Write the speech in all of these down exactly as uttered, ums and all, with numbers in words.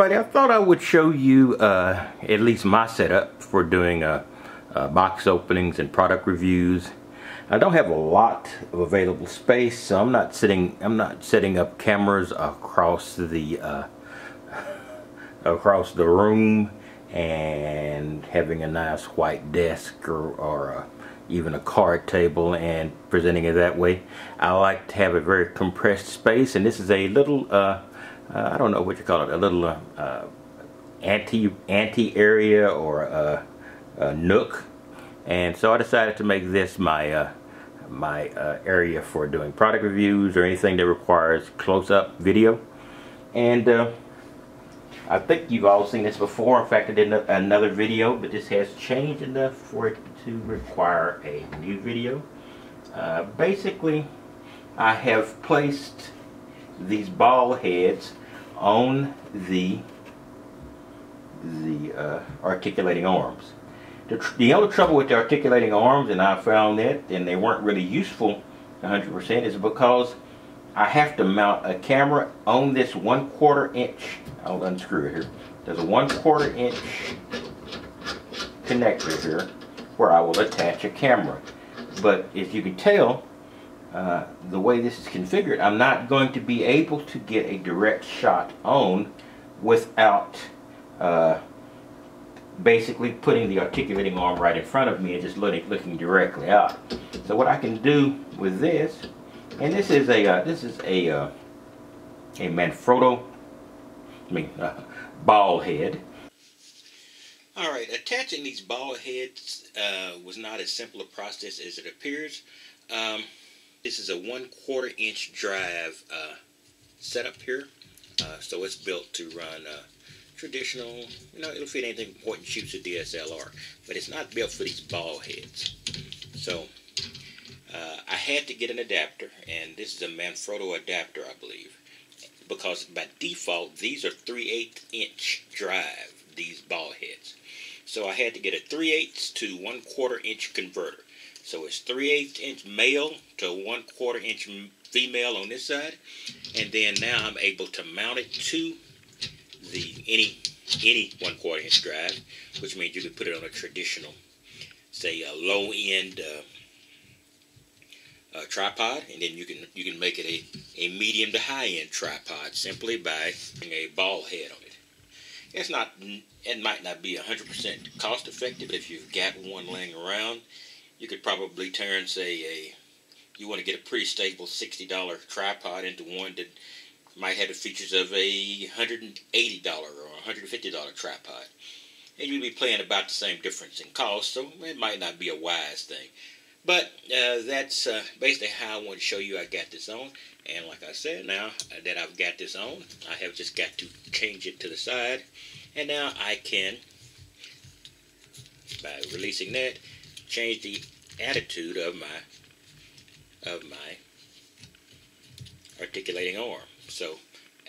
everybody, I thought I would show you uh, at least my setup for doing uh, uh, box openings and product reviews. I don't have a lot of available space, so I'm not sitting I'm not setting up cameras across the uh, across the room and having a nice white desk or, or a, even a card table and presenting it that way. I like to have a very compressed space, and this is a little uh, Uh, I don't know what you call it, a little uh, uh, anti, anti area or a, a nook, and so I decided to make this my uh, my uh, area for doing product reviews or anything that requires close-up video. And uh, I think you've all seen this before. In fact, I did another video, but this has changed enough for it to require a new video. Uh, basically, I have placed these ball heads on the the uh, articulating arms. The, tr the only trouble with the articulating arms, and I found that, and they weren't really useful one hundred percent, is because I have to mount a camera on this one quarter inch. I'll unscrew it here. There's a one quarter inch connector here where I will attach a camera. But if you can tell, Uh, the way this is configured, I'm not going to be able to get a direct shot on without uh, basically putting the articulating arm right in front of me and just looking, looking directly out. So what I can do with this, and this is a uh, this is a uh, a Manfrotto, I mean uh, ball head. All right, attaching these ball heads uh, was not as simple a process as it appears. Um, This is a one quarter inch drive uh, setup here, uh, so it's built to run uh, traditional, you know, it'll fit anything from point and shoots to D S L R, but it's not built for these ball heads. So uh, I had to get an adapter, and this is a Manfrotto adapter, I believe, because by default these are three eighths inch drive, these ball heads. So I had to get a three eighths to one quarter inch converter. So it's three eighths inch male to one quarter inch female on this side, and then now I'm able to mount it to the any any one quarter inch drive, which means you could put it on a traditional, say a low end uh, a tripod, and then you can you can make it a a medium to high end tripod simply by putting a ball head on it. It's not it might not be one hundred percent cost effective, but if you've got one laying around, you could probably turn, say, a, you want to get a pretty stable sixty dollar tripod into one that might have the features of a one hundred eighty dollar or one hundred fifty dollar tripod. And you'd be playing about the same difference in cost, so it might not be a wise thing. But uh, that's uh, basically how I want to show you I got this on. And like I said, now that I've got this on, I have just got to change it to the side. And now I can, by releasing that, change the attitude of my of my articulating arm, so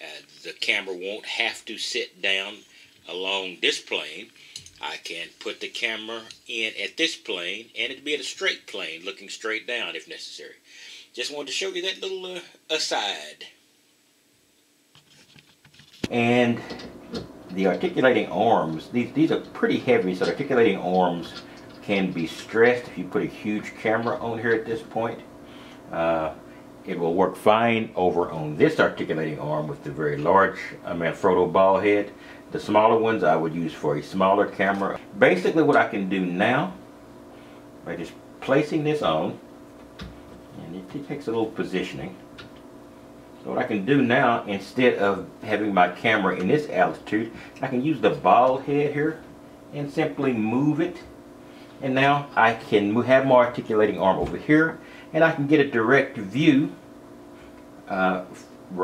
uh, the camera won't have to sit down along this plane. I can put the camera in at this plane, and it'd be at a straight plane, looking straight down if necessary. Just wanted to show you that little uh, aside. And the articulating arms, these these are pretty heavy, so articulating arms can be stressed. If you put a huge camera on here at this point, uh, it will work fine over on this articulating arm with the very large uh, Manfrotto ball head. The smaller ones I would use for a smaller camera. Basically what I can do now by just placing this on, and it takes a little positioning, so what I can do now, instead of having my camera in this altitude, I can use the ball head here and simply move it. And now I can have my articulating arm over here, and I can get a direct view uh,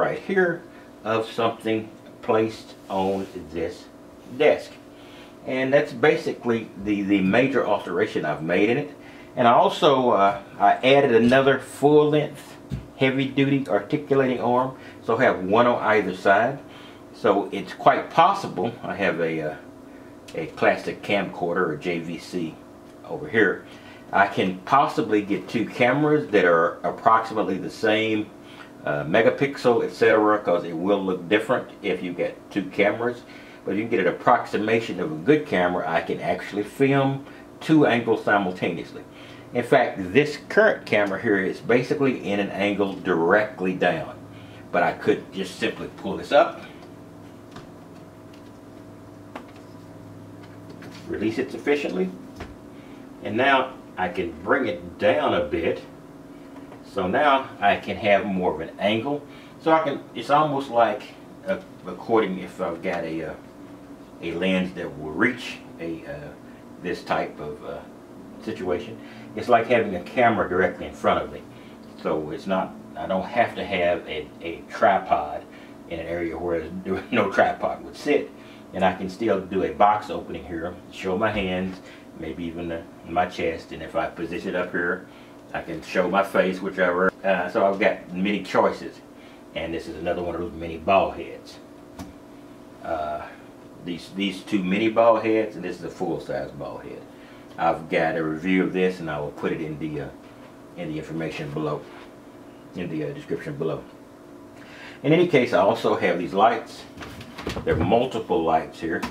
right here of something placed on this desk. And that's basically the, the major alteration I've made in it. And I also uh, I added another full-length, heavy-duty articulating arm, so I have one on either side. So it's quite possible, I have a, uh, a plastic camcorder or J V C over here, I can possibly get two cameras that are approximately the same uh, megapixel, et cetera, because it will look different if you get two cameras. But if you can get an approximation of a good camera, I can actually film two angles simultaneously. In fact, this current camera here is basically in an angle directly down. But I could just simply pull this up, release it sufficiently, and now I can bring it down a bit. So now I can have more of an angle. So I can, it's almost like a recording if I've got a uh, a lens that will reach a uh, this type of uh, situation. It's like having a camera directly in front of me. So it's not, I don't have to have a, a tripod in an area where no tripod would sit, and I can still do a box opening here, show my hands, maybe even the, my chest, and if I position it up here, I can show my face, whichever. Uh, so I've got many choices, and this is another one of those mini ball heads. Uh, these, these two mini ball heads, and this is a full-size ball head. I've got a review of this, and I will put it in the, uh, in the information below, in the uh, description below. In any case, I also have these lights. There are multiple lights here.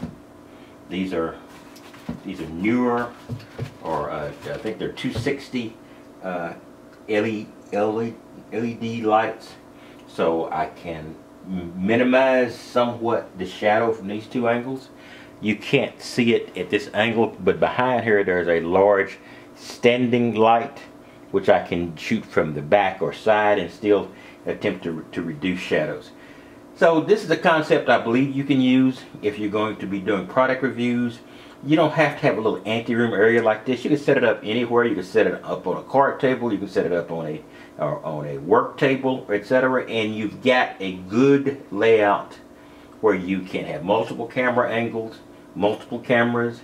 These are these are newer, or uh, I think they're two sixty uh, L E D lights. So I can minimize somewhat the shadow from these two angles. You can't see it at this angle, but behind here there's a large standing light, which I can shoot from the back or side and still attempt to, to reduce shadows. So this is a concept I believe you can use if you're going to be doing product reviews. You don't have to have a little anteroom area like this. You can set it up anywhere. You can set it up on a card table. You can set it up on a or on a work table, et cetera. And you've got a good layout where you can have multiple camera angles, multiple cameras,